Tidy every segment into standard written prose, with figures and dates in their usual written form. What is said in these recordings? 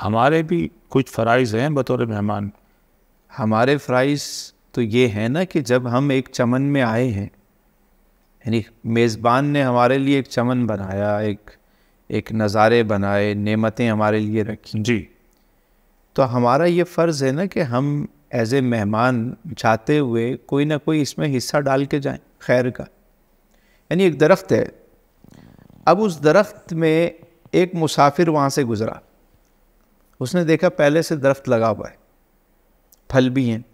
हमारे भी कुछ फ़राइज़ हैं बतौर मेहमान। हमारे फ़राइज़ तो ये हैं ना कि जब हम एक चमन में आए हैं, यानी मेज़बान ने हमारे लिए एक चमन बनाया, एक नज़ारे बनाए, नेमतें हमारे लिए रखी जी, तो हमारा ये फ़र्ज़ है ना कि हम एज़ ए मेहमान जाते हुए कोई ना कोई इसमें हिस्सा डाल के जाएं खैर का। यानी एक दरख्त है, अब उस दरख्त में एक मुसाफिर वहाँ से गुज़रा, उसने देखा पहले से दरख्त लगा हुआ है, फल भी हैं,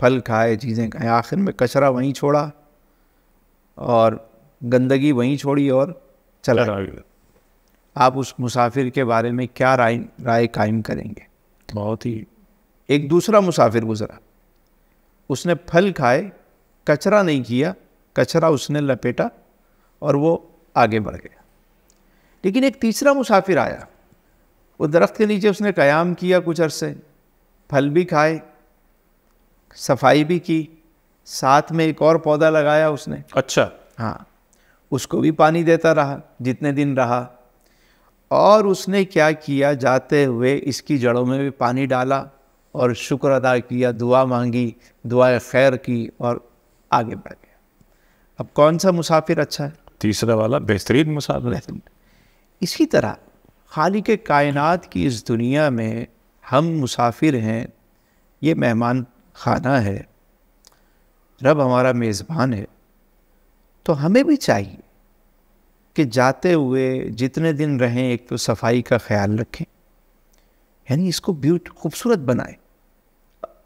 फल खाए, चीज़ें खाएँ, आखिर में कचरा वहीं छोड़ा और गंदगी वहीं छोड़ी और चला गया। आप उस मुसाफिर के बारे में क्या राय कायम करेंगे? बहुत ही। एक दूसरा मुसाफिर गुज़रा, उसने फल खाए, कचरा नहीं किया, कचरा उसने लपेटा और वो आगे बढ़ गया। लेकिन एक तीसरा मुसाफिर आया, वो दरख्त के नीचे उसने क़याम किया कुछ अरसे, फल भी खाए, सफाई भी की, साथ में एक और पौधा लगाया उसने। अच्छा। हाँ, उसको भी पानी देता रहा जितने दिन रहा, और उसने क्या किया, जाते हुए इसकी जड़ों में भी पानी डाला और शुक्र अदा किया, दुआ मांगी, दुआ खैर की और आगे बढ़ गया। अब कौन सा मुसाफिर अच्छा है? तीसरा वाला बेहतरीन मुसाफिर। इसी तरह खालिक कायनात की इस दुनिया में हम मुसाफिर हैं, ये मेहमान खाना है, रब हमारा मेज़बान है, तो हमें भी चाहिए कि जाते हुए जितने दिन रहें एक तो सफाई का ख्याल रखें, यानी इसको खूबसूरत बनाएं,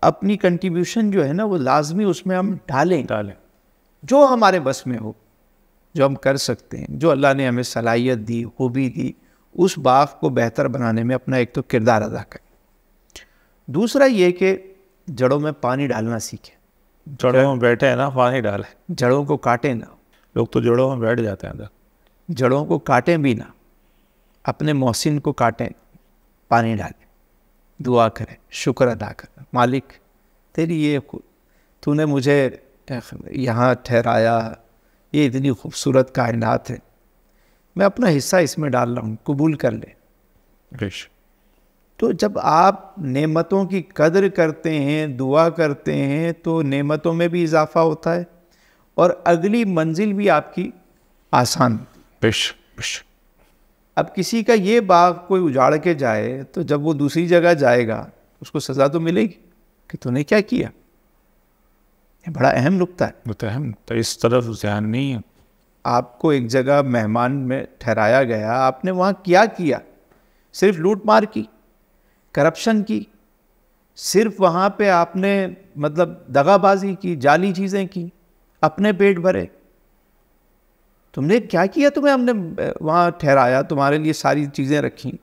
अपनी कंट्रीब्यूशन जो है ना वो लाजमी उसमें हम डालें जो हमारे बस में हो, जो हम कर सकते हैं, जो अल्लाह ने हमें सलाहियत दी, खूबी दी, उस बाग को बेहतर बनाने में अपना एक तो किरदार अदा करें। दूसरा ये कि जड़ों में पानी डालना सीखें। जड़ों में बैठे हैं ना, पानी डालें, जड़ों को काटें ना। लोग तो जड़ों में बैठ जाते हैं अंदर, जड़ों को काटें भी ना, अपने मोहसिन को काटें, पानी डालें, दुआ करें, शुक्र अदा करें, मालिक तेरी ये तूने मुझे यहाँ ठहराया, ये इतनी खूबसूरत कायनात है, मैं अपना हिस्सा इसमें डाल रहा हूँ, कबूल कर ले। तो जब आप नेमतों की कदर करते हैं, दुआ करते हैं, तो नेमतों में भी इजाफा होता है और अगली मंजिल भी आपकी आसान। बेश। अब किसी का ये बाग कोई उजाड़ के जाए तो जब वो दूसरी जगह जाएगा उसको सज़ा तो मिलेगी कि तूने क्या किया। ये बड़ा अहम नुक्ता है, बहुत अहम नुक्ता, इस तरफ ध्यान नहीं है। आपको एक जगह मेहमान में ठहराया गया, आपने वहाँ क्या किया? सिर्फ लूट मार की, करप्शन की, सिर्फ वहाँ पे आपने मतलब दगाबाजी की, जाली चीज़ें की, अपने पेट भरे। तुमने क्या किया? तुम्हें हमने वहाँ ठहराया, तुम्हारे लिए सारी चीज़ें रखी।